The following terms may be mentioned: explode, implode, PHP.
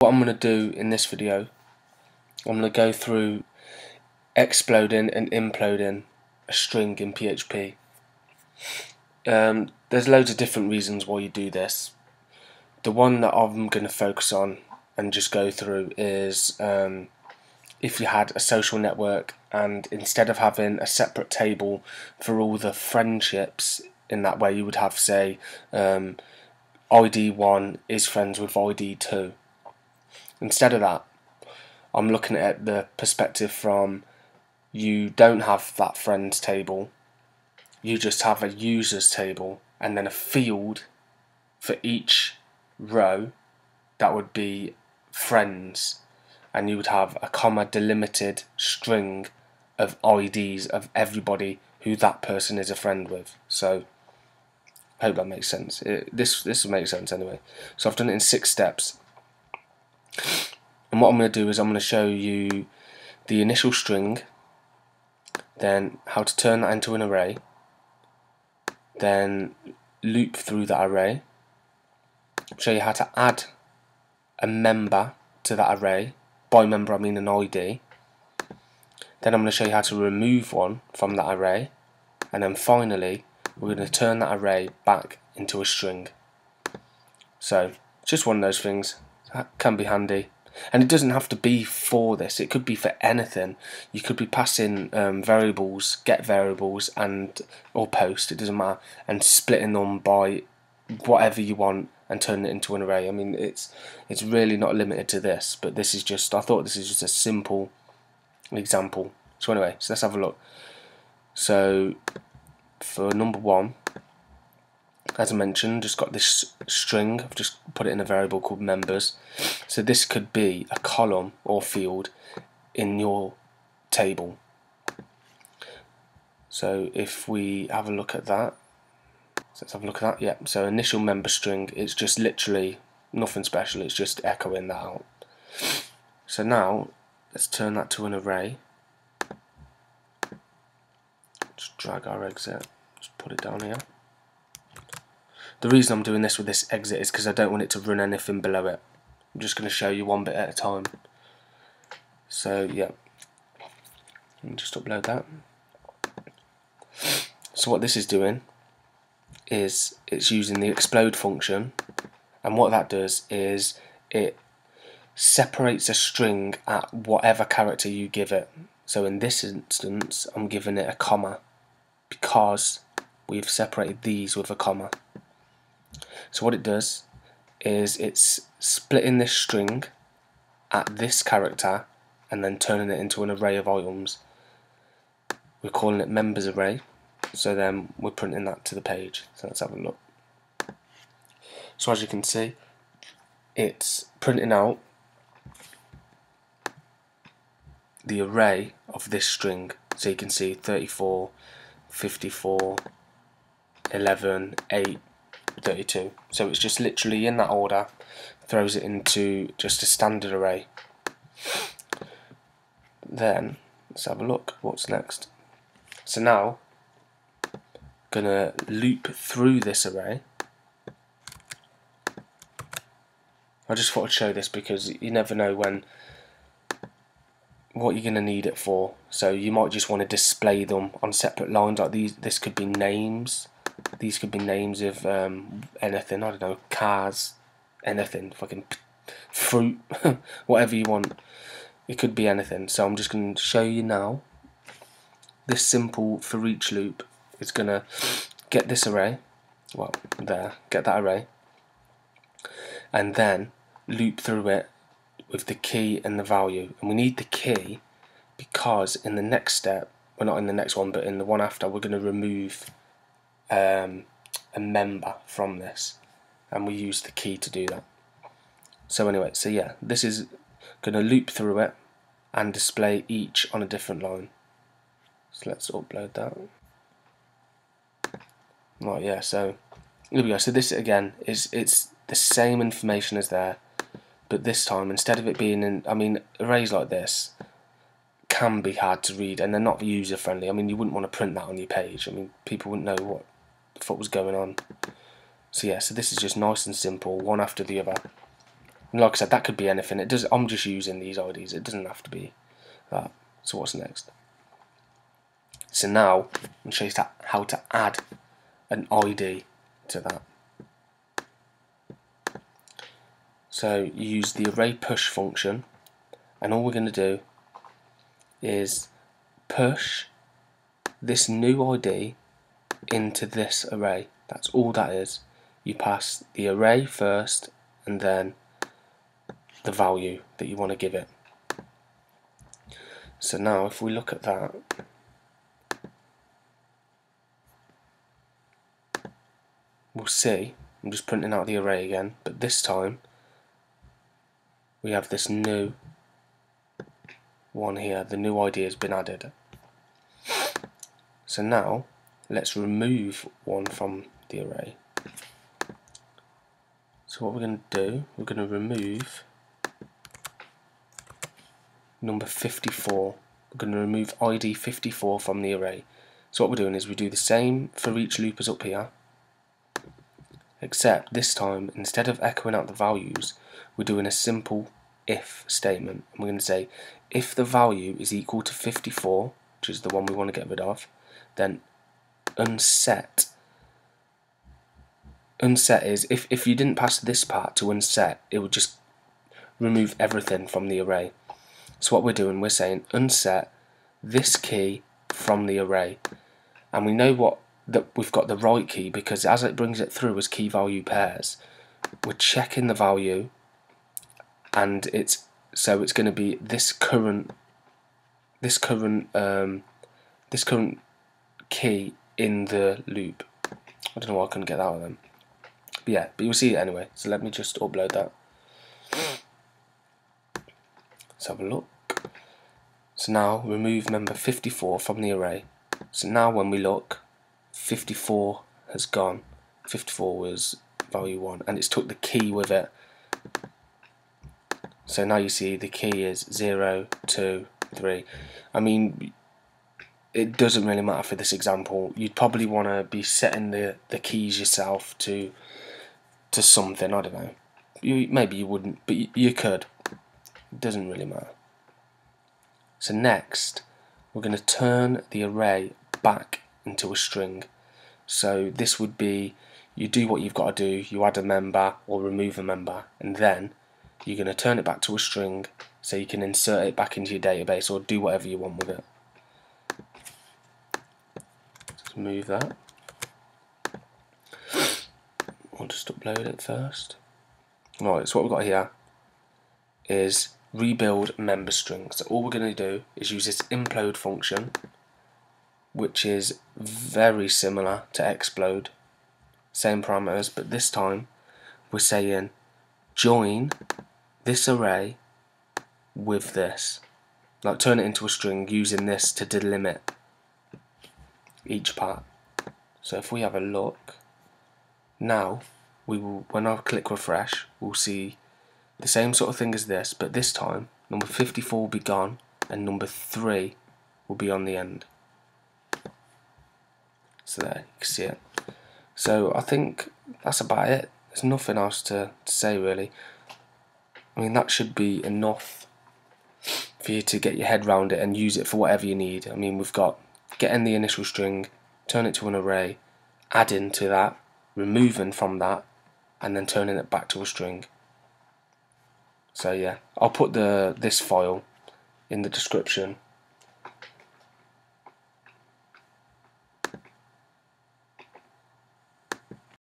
What I'm going to do in this video, I'm going to go through exploding and imploding a string in PHP. There's loads of different reasons why you do this. The one that I'm going to focus on and just go through is if you had a social network and instead of having a separate table for all the friendships in that way, you would have, say, ID1 is friends with ID2. Instead of that, I'm looking at the perspective from you don't have that friends table, you just have a users table and then a field for each row that would be friends, and you would have a comma delimited string of IDs of everybody who that person is a friend with. So I hope that makes sense. This will make sense anyway. So I've done it in 6 steps. And what I'm going to do is I'm going to show you the initial string, then how to turn that into an array, then loop through that array, show you how to add a member to that array. By member I mean an ID. Then I'm going to show you how to remove one from that array, and then finally we're going to turn that array back into a string. So just one of those things that can be handy. And it doesn't have to be for this, it could be for anything. You could be passing variables, get variables and or post, it doesn't matter, and splitting them by whatever you want and turning it into an array. I mean, it's really not limited to this, but this is just, I thought this is just a simple example. So anyway, so let's have a look. So for number 1, as I mentioned, just got this string, I've just put it in a variable called members. So this could be a column or field in your table. So if we have a look at that, so let's have a look at that. Yep, so initial member string, it's just literally nothing special, it's just echoing that out. So now let's turn that to an array. Just drag our exit, just put it down here. The reason I'm doing this with this exit is because I don't want it to run anything below it. I'm just going to show you one bit at a time. So yeah, let me just upload that. So what this is doing is it's using the explode function, and what that does is it separates a string at whatever character you give it. So in this instance I'm giving it a comma because we've separated these with a comma. So what it does is it's splitting this string at this character and then turning it into an array of items. We're calling it members array, so then we're printing that to the page. So let's have a look. So as you can see, it's printing out the array of this string. So you can see 34, 54, 11, 8, 32. So it's just literally in that order, throws it into just a standard array. Then let's have a look what's next. So now gonna loop through this array. I just thought I'd show this because you never know when what you're gonna need it for. So you might just want to display them on separate lines like these. This could be names. These could be names of anything, I don't know, cars, anything, fucking fruit, whatever you want. It could be anything. So I'm just going to show you now this simple for each loop. It's going to get this array, well, there, get that array, and then loop through it with the key and the value. And we need the key because in the next step, well, not in the next one, but in the one after, we're going to remove a member from this, and we use the key to do that. So anyway, so yeah, this is going to loop through it and display each on a different line. So let's upload that. Right, yeah, so here we go. So this again is, it's the same information as there, but this time instead of it being in, I mean, arrays like this can be hard to read and they're not user friendly. I mean, you wouldn't want to print that on your page. I mean, people wouldn't know what the fuck was going on. So yeah, so this is just nice and simple, one after the other. And like I said, that could be anything. It does. I'm just using these IDs. It doesn't have to be that. So what's next? So now I'm showing you how to add an ID to that. So you use the array push function, and all we're going to do is push this new ID into this array. That's all that is. You pass the array first and then the value that you want to give it. So now if we look at that, we'll see, I'm just printing out the array again, but this time we have this new one here. The new ID has been added. So now let's remove one from the array. So what we're going to do, we're going to remove number 54. We're going to remove ID 54 from the array. So what we're doing is we do the same for each loop as up here, except this time instead of echoing out the values, we're doing a simple if statement. And we're going to say if the value is equal to 54, which is the one we want to get rid of, then unset. Unset is, if you didn't pass this part to unset, it would just remove everything from the array. So what we're doing, we're saying unset this key from the array. And we know what that we've got the right key, because as it brings it through as key value pairs, we're checking the value, and it's so it's going to be this current key in the loop. I don't know why I couldn't get that out of them. But yeah, but you'll see it anyway. So let me just upload that. Let's have a look. So now remove member 54 from the array. So now when we look, 54 has gone. 54 was value 1, and it's took the key with it. So now you see the key is 0, 2, 3. I mean, it doesn't really matter for this example. You'd probably want to be setting the keys yourself to something. I don't know. Maybe you wouldn't, but you could. It doesn't really matter. So next, we're going to turn the array back into a string. So this would be, you do what you've got to do. You add a member or remove a member, and then you're going to turn it back to a string so you can insert it back into your database or do whatever you want with it. Move that. I'll just upload it first. Right, so what we've got here is rebuild member string. So all we're going to do is use this implode function, which is very similar to explode, same parameters, but this time we're saying join this array with this, like turn it into a string using this to delimit each part. So if we have a look now, we will, when I click refresh, we'll see the same sort of thing as this, but this time number 54 will be gone and number 3 will be on the end. So there, you can see it. So I think that's about it. There's nothing else to say really. I mean, that should be enough for you to get your head around it and use it for whatever you need. I mean, we've got getting the initial string, turn it to an array, adding to that, removing from that, and then turning it back to a string. So yeah, I'll put this file in the description.